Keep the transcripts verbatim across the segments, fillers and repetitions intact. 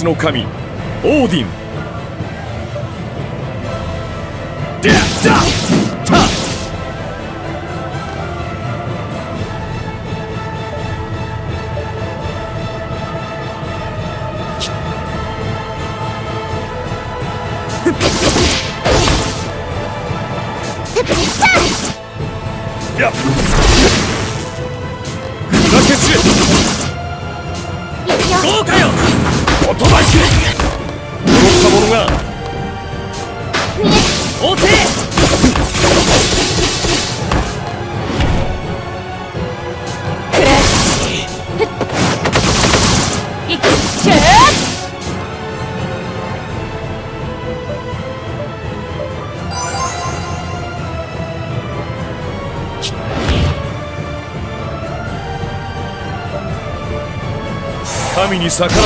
スの神オーディン。デッダッタッ神に逆らうか。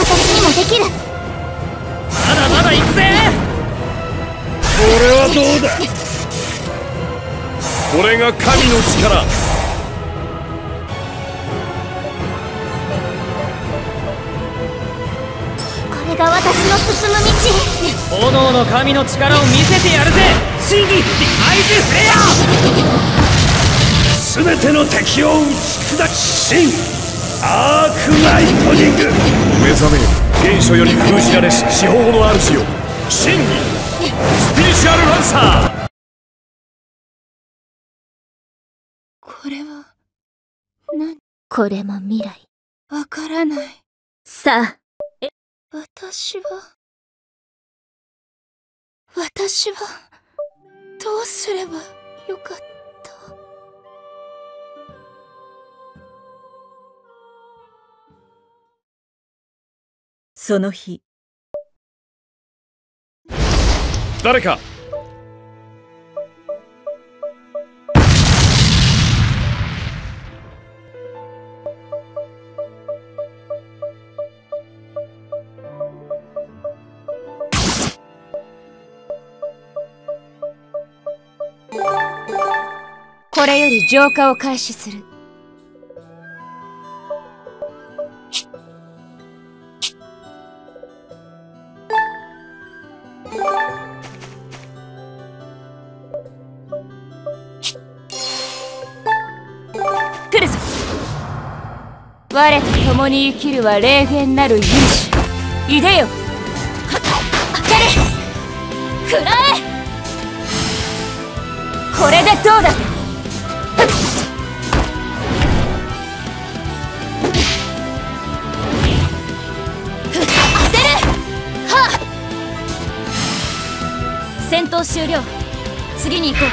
私にもできる。まだまだ行くぜ。これはどうだ。これが神の力。が私の進む道。炎の神の力を見せてやるぜ。神義アイズフレア。全ての敵を打ち砕き、神アークナイトニング。目覚めよ、原初より封じられし至宝の主よ。神義スピリチュアルランサー。これは何。これも未来。わからない。さあ、私は私はどうすればよかった。その日、誰かこれより浄化を開始する。来るぞ。我と共に生きるは霊源なる勇士。いでよ。当たれ。食らえ。これでどうだ。戦闘終了。次に行こう。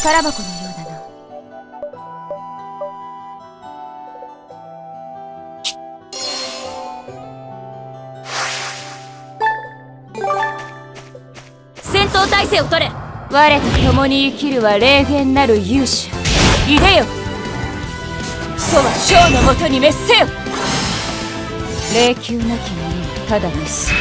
宝箱のようだな。戦闘態勢を取れ。我と共に生きるは霊源なる勇者。いでよ。楚は将のもとに滅せよ。霊柩なき者はただ滅す。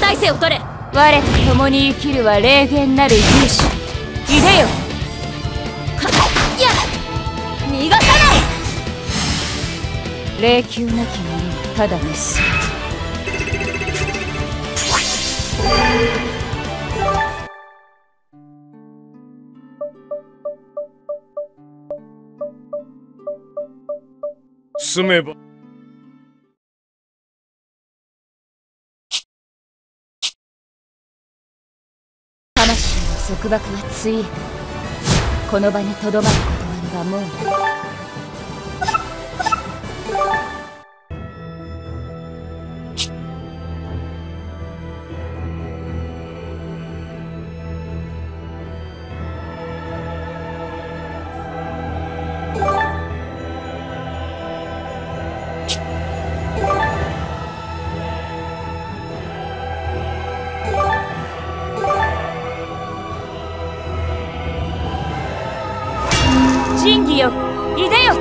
体制を取れ。我と共に生きるは霊源なる勇士。いでよ。いや、逃がさない。霊柩なき者はただ滅す。住めば。束縛はついえる。この場にとどまる断りはもうない。仁義よ、いでよ。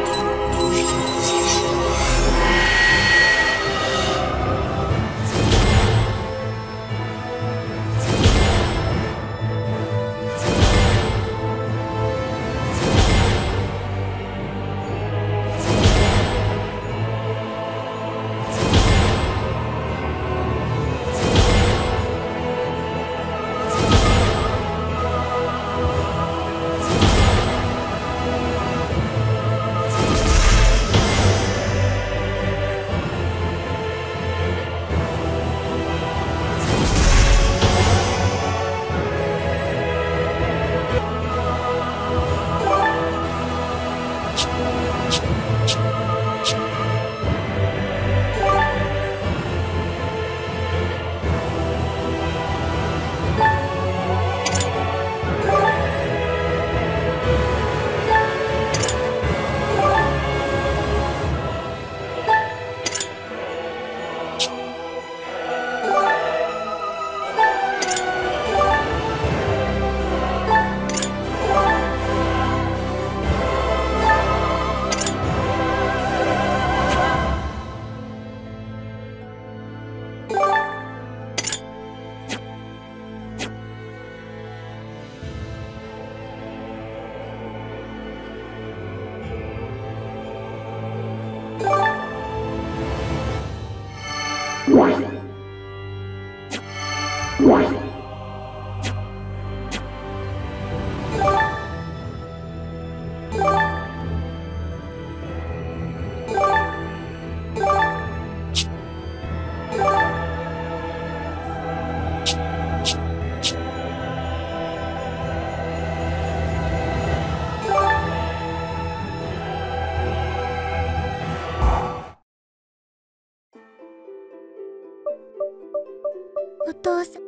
お父さん、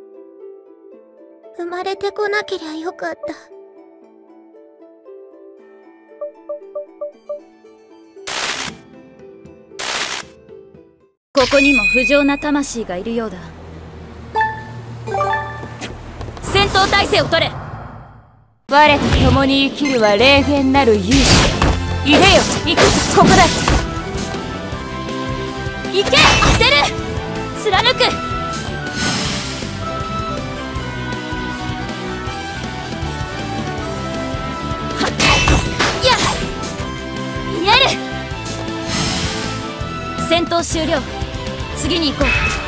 生まれてこなけりゃよかった。ここにも不浄な魂がいるようだ。戦闘態勢を取れ。我と共に生きるは冷厳なる勇士。いでよ、行く、ここだ。行け、当てる、貫く。戦闘終了。次に行こう。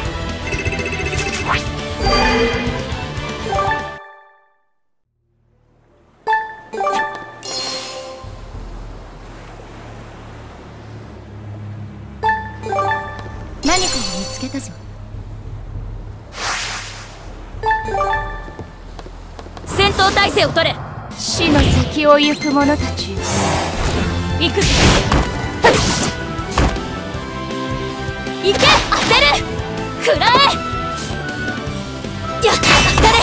何かを見つけたぞ。戦闘態勢を取れ。死の先を行く者たち、行くぞ。行け、当てる、食らえ。やっ、当たれ、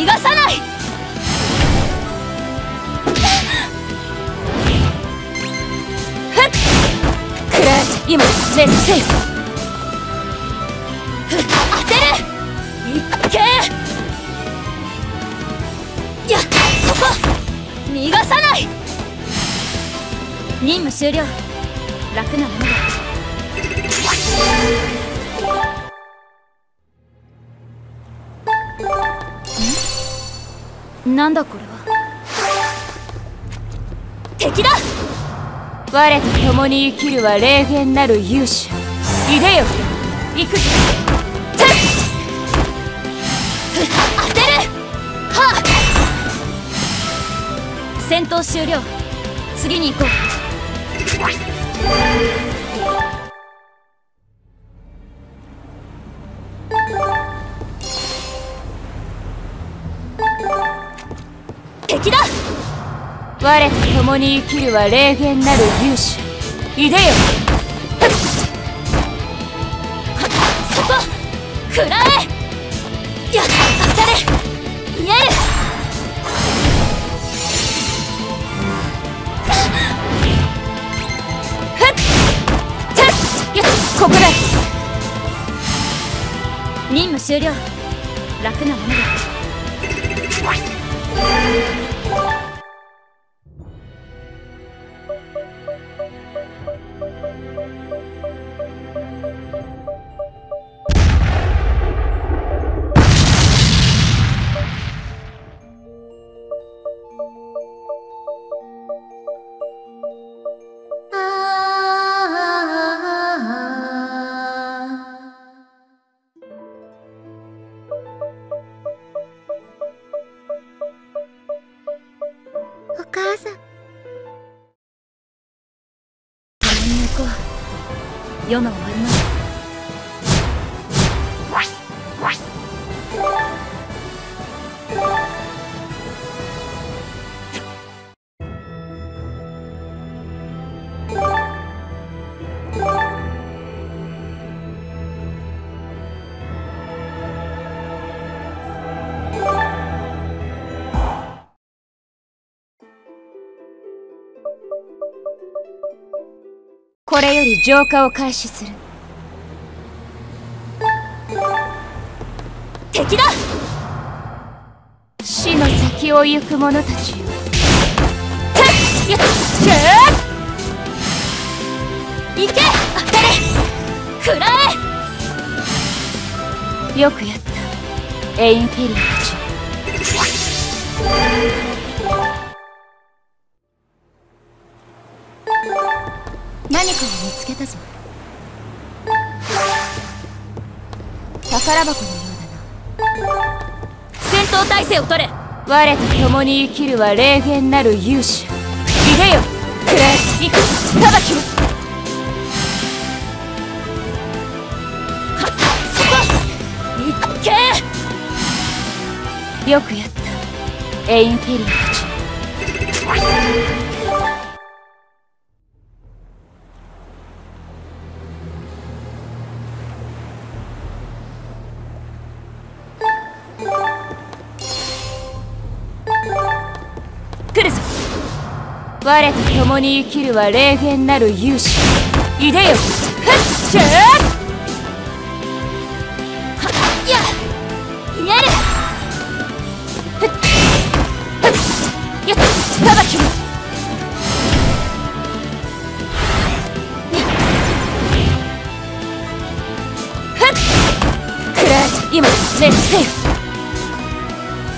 逃がさない。ふっ、食らえ、今レッスン。ふっ、当てる、いっけー。やっ、そこ、逃がさない。任務終了。楽なものだ。なんだこれは。敵だ。我と共に生きるは冷厳なる勇者。いでよ、行くぞ。当てる、はあ。戦闘終了。次に行こう。敵だ。我と共に生きるは霊厳なる勇士。いでよ。そこ食らえ。や当たれ。見える。ここだ。任務終了。楽なものだ。世の終わりまで。これより浄化を開始する。敵だ。死の先を行く者たちよ。行け。当たれ。食らえ。よくやったエインフェリオたち。何かを見つけたぞ。宝箱のようだな。戦闘態勢を取れ。我と共に生きるは霊厳なる勇者。いでよ。くらえ。行く。裁きを。そこ行け。よくやったエインフェリオたち。我と共に生きるは霊厳なる勇士。いでよ。ふっしゃー。やっやれ。ふっふっやっ裁きを。ふっくらえ。今熱せよ。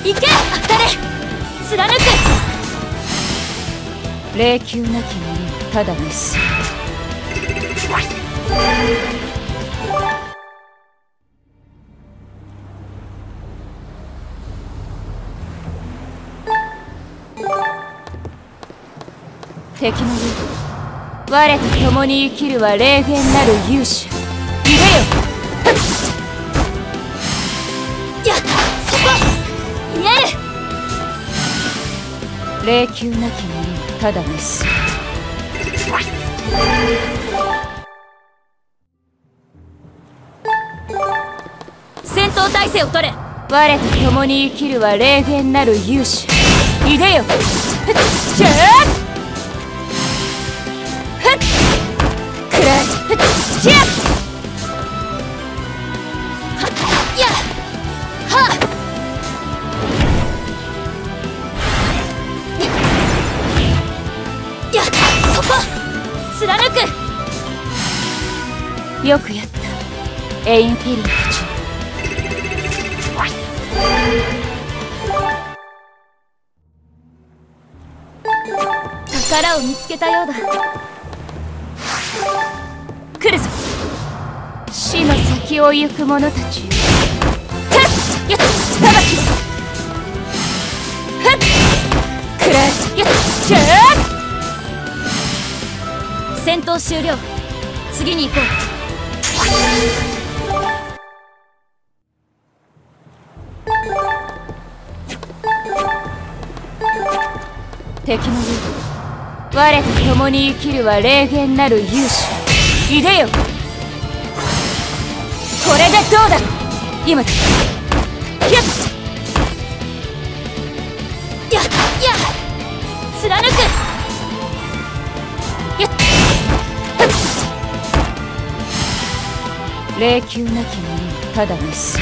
いけ。当たれ。貫く。霊柩なき者はただの巣。敵のよう。我と共に生きるは霊厳なる勇者。いでよ。いやそこ見える。霊柩なき者ただです。戦闘態勢を取れ。我と共に生きるは霊厳なる勇者。いでよ。ふっしゃー。ふっくらえ。ふっしゃー。やっはっ。貫く。よくやったエインフェリオたち。宝を見つけたようだ。来るぞ。死の先を行く者たちよ。ふっやっ裁きを。ふっくらえ。やっしゃー。戦闘終了。次に行こう。敵の世に我と共に生きるは霊厳なる勇士いでよ。これでどうだろう。今だ。やっやっやっ貫く霊柩なき者はただです。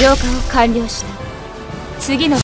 浄化を完了した。次の